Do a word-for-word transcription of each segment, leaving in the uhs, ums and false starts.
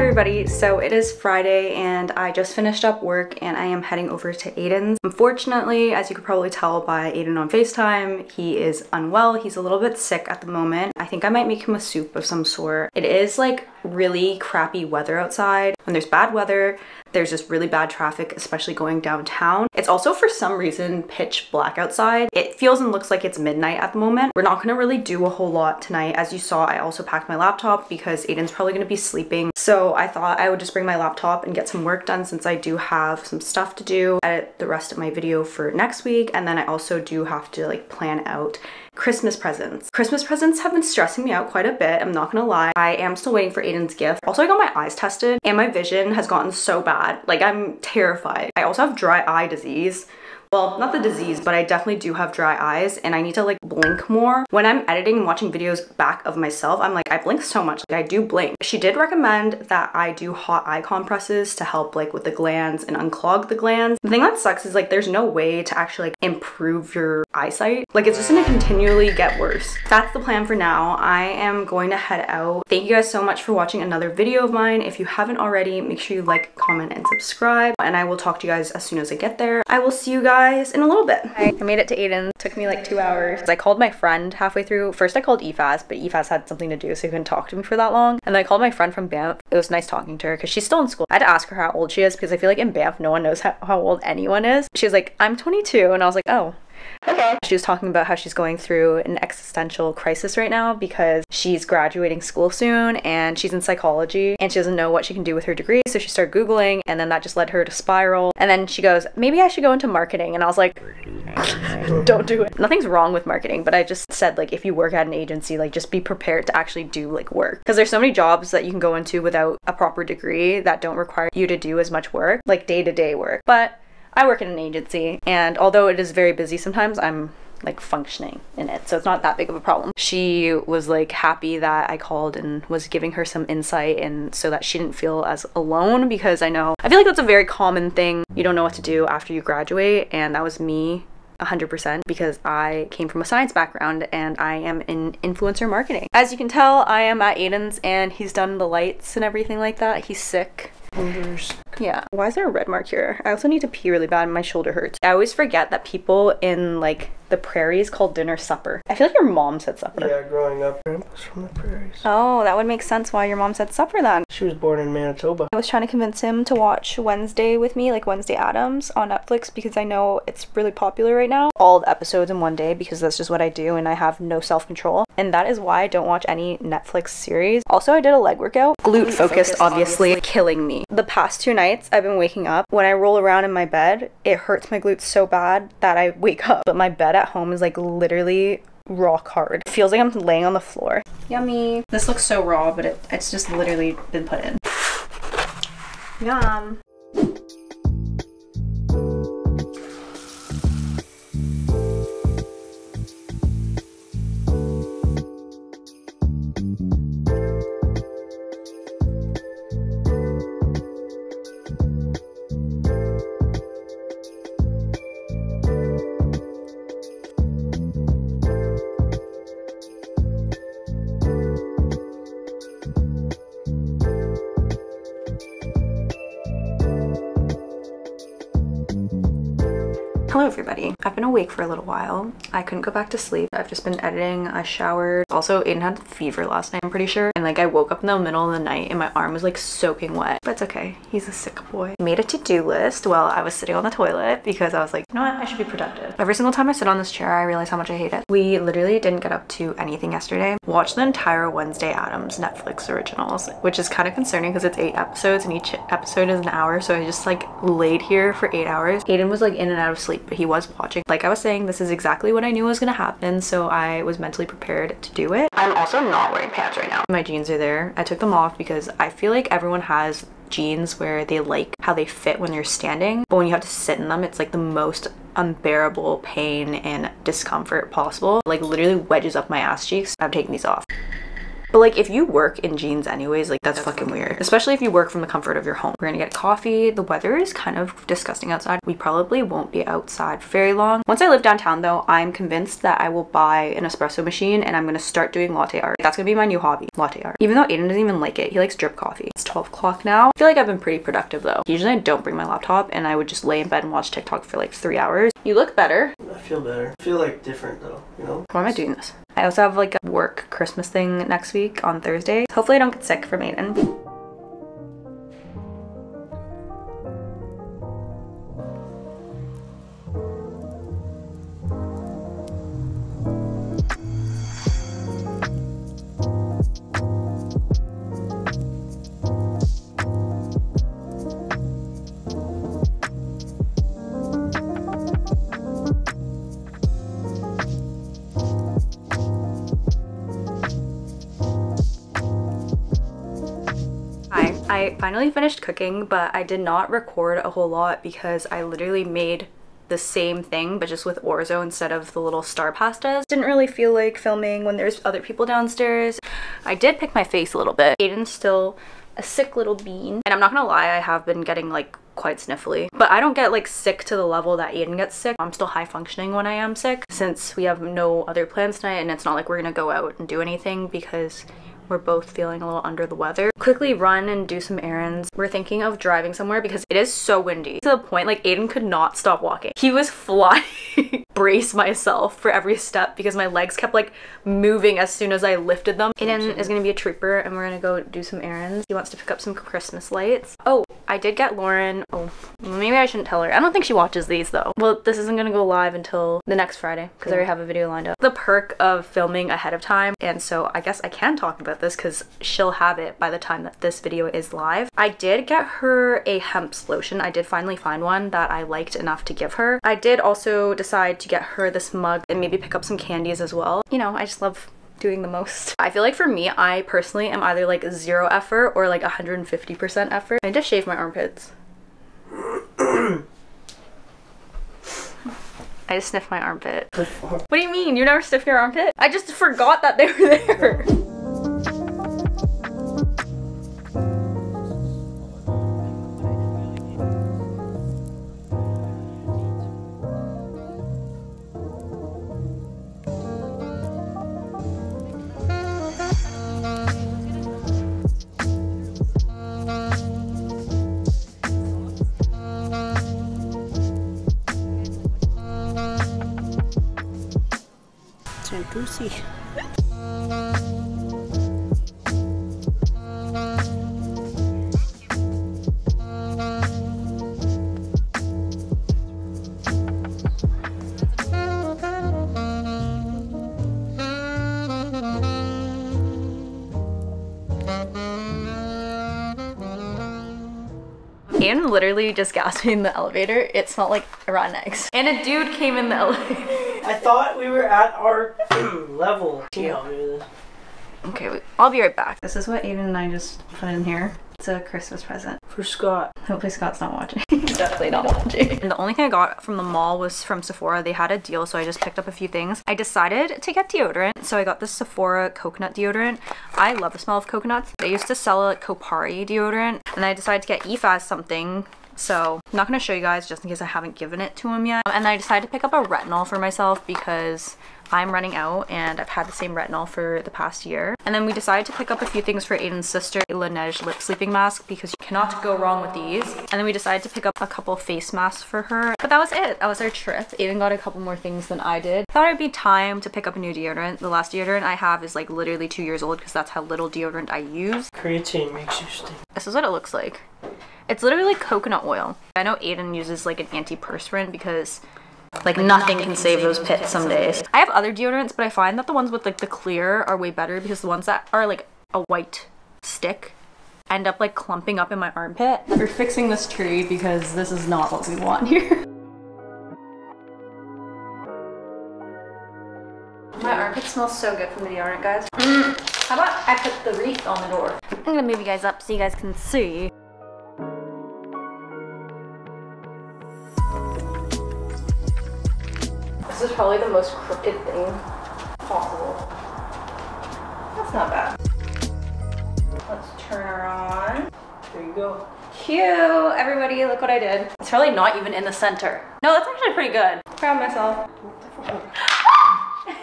everybody, so it is Friday and I just finished up work and I am heading over to Aiden's. Unfortunately, as you could probably tell by Aiden on FaceTime, he is unwell. He's a little bit sick at the moment. I think I might make him a soup of some sort. It is like really crappy weather outside. When there's bad weather, there's just really bad traffic, especially going downtown. It's also for some reason pitch black outside. It feels and looks like it's midnight at the moment. We're not gonna really do a whole lot tonight. As you saw, I also packed my laptop because Aiden's probably gonna be sleeping. So I thought I would just bring my laptop and get some work done since I do have some stuff to do. Edit the rest of my video for next week. And then I also do have to like plan out Christmas presents. Christmas presents have been stressing me out quite a bit, I'm not gonna lie. I am still waiting for Aiden's gift. Also, I got my eyes tested and my vision has gotten so bad. Like, I'm terrified. I also have dry eye disease. Well, not the disease, but I definitely do have dry eyes and I need to like blink more. When I'm editing and watching videos back of myself, I'm like, I blink so much, like I do blink. She did recommend that I do hot eye compresses to help like with the glands and unclog the glands. The thing that sucks is like there's no way to actually like improve your eyesight. Like it's just gonna continually get worse. That's the plan for now. I am going to head out. Thank you guys so much for watching another video of mine. If you haven't already, make sure you like, comment, and subscribe. And I will talk to you guys as soon as I get there. I will see you guys in a little bit. I made it to Aiden's. Took me like two hours. I called my friend halfway through. First I called Efas, but Efas had something to do so he couldn't talk to me for that long. And then I called my friend from Banff. It was nice talking to her because she's still in school. I had to ask her how old she is because I feel like in Banff no one knows how, how old anyone is. She was like, I'm twenty-two, and I was like, oh. Okay. She was talking about how she's going through an existential crisis right now because she's graduating school soon and she's in psychology and she doesn't know what she can do with her degree, so she started Googling and then that just led her to spiral. And then she goes, maybe I should go into marketing, and I was like, don't do it. Nothing's wrong with marketing, but I just said like if you work at an agency, like just be prepared to actually do like work, because there's so many jobs that you can go into without a proper degree that don't require you to do as much work, like day-to-day work. But I work in an agency, and although it is very busy sometimes, I'm like functioning in it, so it's not that big of a problem. She was like happy that I called and was giving her some insight, and so that she didn't feel as alone, because I know I feel like that's a very common thing. You don't know what to do after you graduate, and that was me one hundred percent, because I came from a science background and I am in influencer marketing. As you can tell, I am at Aiden's and he's done the lights and everything like that. He's sick. Yeah. Why is there a red mark here? I also need to pee really bad and my shoulder hurts. I always forget that people in like the prairies call dinner supper. I feel like your mom said supper. Yeah, growing up, grandpa's from the prairies. Oh, that would make sense why your mom said supper then. She was born in Manitoba. I was trying to convince him to watch Wednesday with me, like Wednesday Addams on Netflix, because I know it's really popular right now. All the episodes in one day, because that's just what I do and I have no self-control. And that is why I don't watch any Netflix series. Also, I did a leg workout. Glute focused, obviously, obviously, killing me. The past two nights, I've been waking up. When I roll around in my bed, it hurts my glutes so bad that I wake up. But my bed at home is like literally rock hard. It feels like I'm laying on the floor. Yummy. This looks so raw, but it, it's just literally been put in. Yum. Hello everybody. I've been awake for a little while. I couldn't go back to sleep. I've just been editing. I showered. Also, Aiden had a fever last night, I'm pretty sure. And like I woke up in the middle of the night and my arm was like soaking wet. But it's okay. He's a sick boy. Made a to-do list while I was sitting on the toilet because I was like, you know what? I should be productive. Every single time I sit on this chair, I realize how much I hate it. We literally didn't get up to anything yesterday. Watched the entire Wednesday Addams Netflix originals, which is kind of concerning because it's eight episodes and each episode is an hour. So I just like laid here for eight hours. Aiden was like in and out of sleep. But he was watching. Like I was saying, this is exactly what I knew was gonna happen, so I was mentally prepared to do it. I'm also not wearing pants right now. My jeans are there. I took them off because I feel like everyone has jeans where they like how they fit when you're standing, but when you have to sit in them, it's like the most unbearable pain and discomfort possible. Like literally wedges up my ass cheeks. I'm taking these off. But like if you work in jeans anyways, like that's, that's fucking weird. weird. Especially if you work from the comfort of your home. We're gonna get coffee. The weather is kind of disgusting outside. We probably won't be outside for very long. Once I live downtown though, I'm convinced that I will buy an espresso machine and I'm gonna start doing latte art. That's gonna be my new hobby, latte art. Even though Aiden doesn't even like it, he likes drip coffee. It's twelve o'clock now. I feel like I've been pretty productive though. Usually I don't bring my laptop and I would just lay in bed and watch TikTok for like three hours. You look better. I feel better. I feel like different though, you know? Why am I doing this? I also have like a work Christmas thing next week on Thursday. Hopefully I don't get sick from Aiden. I finally finished cooking, but I did not record a whole lot because I literally made the same thing but just with orzo instead of the little star pastas. Didn't really feel like filming when there's other people downstairs. I did pick my face a little bit. Aiden's still a sick little bean, and I'm not gonna lie, I have been getting like quite sniffly, but I don't get like sick to the level that Aiden gets sick. I'm still high functioning when I am sick, since we have no other plans tonight and it's not like we're gonna go out and do anything because we're both feeling a little under the weather. Quickly run and do some errands. We're thinking of driving somewhere because it is so windy. To the point like Aiden could not stop walking. He was flying. Brace myself for every step because my legs kept like moving as soon as I lifted them. Aiden is gonna be a trooper and we're gonna go do some errands. He wants to pick up some Christmas lights. Oh, I did get Lauren. Oh, maybe I shouldn't tell her. I don't think she watches these though. Well, this isn't gonna go live until the next Friday because yeah. I already have a video lined up. The perk of filming ahead of time, and so I guess I can talk about this because she'll have it by the time that this video is live. I did get her a hemp lotion. I did finally find one that I liked enough to give her. I did also decide to get her this mug and maybe pick up some candies as well. You know, I just love doing the most. I feel like for me, I personally am either like zero effort or like one hundred fifty percent effort. I need to shave my armpits. I just sniffed my armpit. What do you mean? You never sniffed your armpit? I just forgot that they were there. Goosey. And literally just gasped in the elevator. It smelled like rotten eggs. And a dude came in the elevator. I thought we were at our level. Okay, wait, I'll be right back. This is what Aiden and I just put in here. It's a Christmas present. For Scott. Hopefully Scott's not watching. He's definitely not watching. And the only thing I got from the mall was from Sephora. They had a deal, so I just picked up a few things. I decided to get deodorant, so I got this Sephora coconut deodorant. I love the smell of coconuts. They used to sell a Kopari deodorant, and I decided to get Efas something. So I'm not going to show you guys just in case I haven't given it to him yet. And I decided to pick up a retinol for myself because I'm running out and I've had the same retinol for the past year. And then we decided to pick up a few things for Aiden's sister, a Laneige lip sleeping mask because you cannot go wrong with these. And then we decided to pick up a couple face masks for her. But that was it. That was our trip. Aiden got a couple more things than I did. Thought it'd be time to pick up a new deodorant. The last deodorant I have is like literally two years old because that's how little deodorant I use. Creatine makes you stink. This is what it looks like. It's literally like coconut oil. I know Aiden uses like an antiperspirant because Like, like nothing, nothing can save, save those pits, pits some days. days. I have other deodorants, but I find that the ones with like the clear are way better because the ones that are like a white stick end up like clumping up in my armpit. We're fixing this tree because this is not what we want here. My armpit smells so good from the deodorant, guys. Mm. How about I put the wreath on the door? I'm gonna move you guys up so you guys can see. This is probably the most crooked thing possible. That's not bad. go. Cute, everybody, look what I did. It's really not even in the center. No, that's actually pretty good. Proud of myself.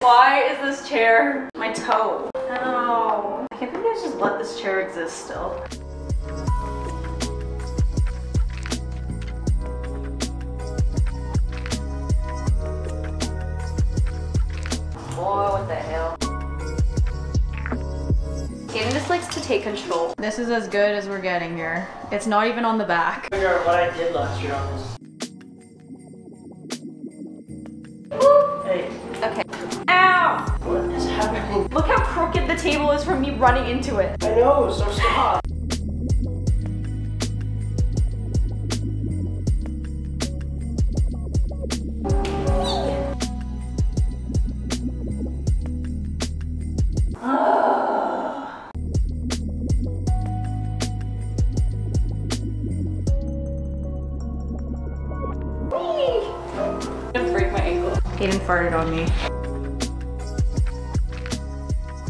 Why is this chair my toe? Oh, I can't believe I just let this chair exist still. Whoa, what the hell? Aiden just likes to take control. This is as good as we're getting here. It's not even on the back. I figure out what I did last year on this. Hey. Okay. Ow! What is happening? Look how crooked the table is from me running into it. I know, so stop. On me.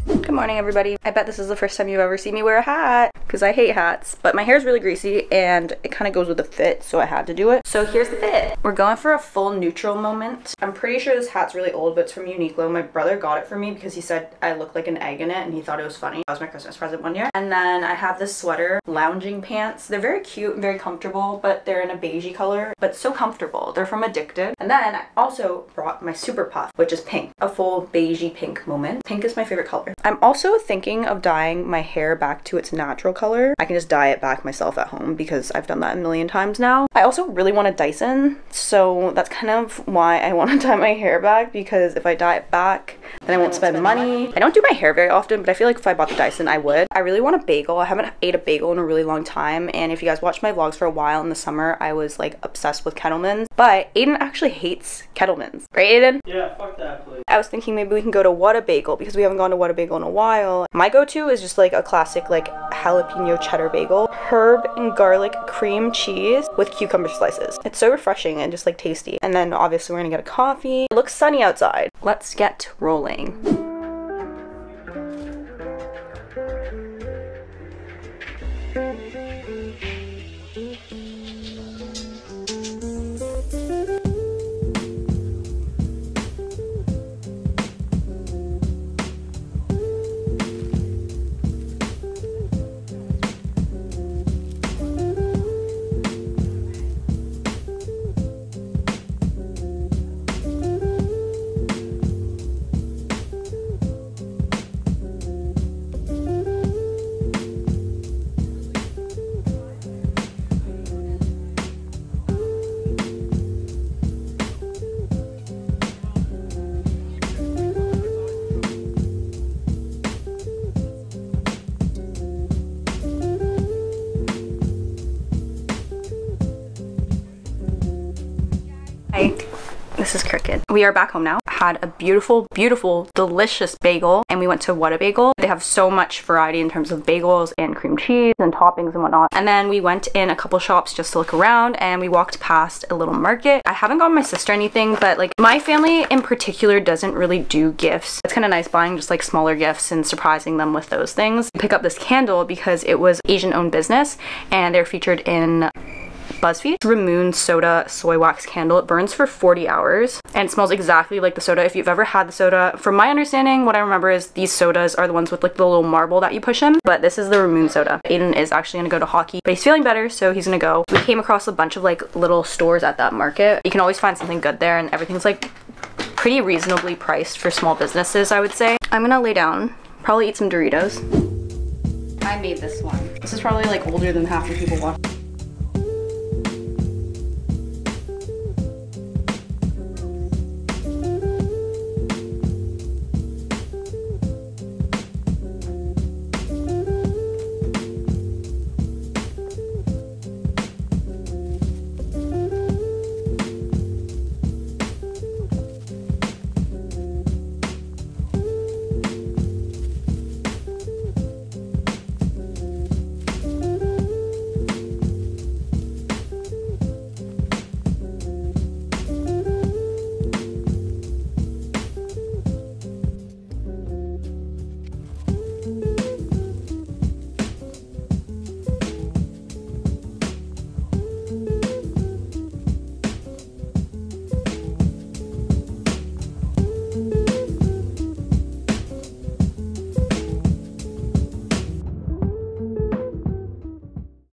Good morning, everybody. I bet this is the first time you've ever seen me wear a hat because I hate hats, but my hair is really greasy and it kind of goes with the fit, so I had to do it. So here's the fit. We're going for a full neutral moment. I'm pretty sure this hat's really old, but it's from Uniqlo. My brother got it for me because he said I look like an egg in it and he thought it was funny. That was my Christmas present one year. And then I have this sweater, lounging pants. They're very cute and very comfortable, but they're in a beigey color, but so comfortable. They're from Addicted. And then I also brought my super puff, which is pink. A full beigey pink moment. Pink is my favorite color. I'm also thinking of dyeing my hair back to its natural color. I can just dye it back myself at home because I've done that a million times now. I also really want a Dyson, so that's kind of why I want to dye my hair back, because if I dye it back, then I won't spend, spend money. money. I don't do my hair very often, but I feel like if I bought the Dyson, I would. I really want a bagel. I haven't ate a bagel in a really long time, and if you guys watched my vlogs for a while in the summer, I was like obsessed with Kettleman's, but Aiden actually hates Kettleman's. Right, Aiden? Yeah, fuck that place. I was thinking maybe we can go to Whatabagel because we haven't gone to Whatabagel in a while. My go-to is just like a classic like jalapeno cheddar bagel, herb and garlic cream cheese with cucumber slices. It's so refreshing and just like tasty. And then obviously we're gonna get a coffee. It looks sunny outside. Let's get rolling. This is Cricket. We are back home now. Had a beautiful, beautiful, delicious bagel, and we went to Whatabagel. They have so much variety in terms of bagels and cream cheese and toppings and whatnot. And then we went in a couple shops just to look around, and we walked past a little market. I haven't gotten my sister anything, but like my family in particular doesn't really do gifts. It's kind of nice buying just like smaller gifts and surprising them with those things. Pick up this candle because it was Asian-owned business, and they're featured in Buzzfeed. Ramune soda soy wax candle. It burns for forty hours and it smells exactly like the soda. If you've ever had the soda, from my understanding, what I remember is these sodas are the ones with like the little marble that you push in, but this is the Ramune soda. Aiden is actually gonna go to hockey, but he's feeling better, so he's gonna go. We came across a bunch of like little stores at that market. You can always find something good there, and everything's like pretty reasonably priced for small businesses, I would say. I'm gonna lay down, probably eat some Doritos. I made this one. This is probably like older than half the people watching.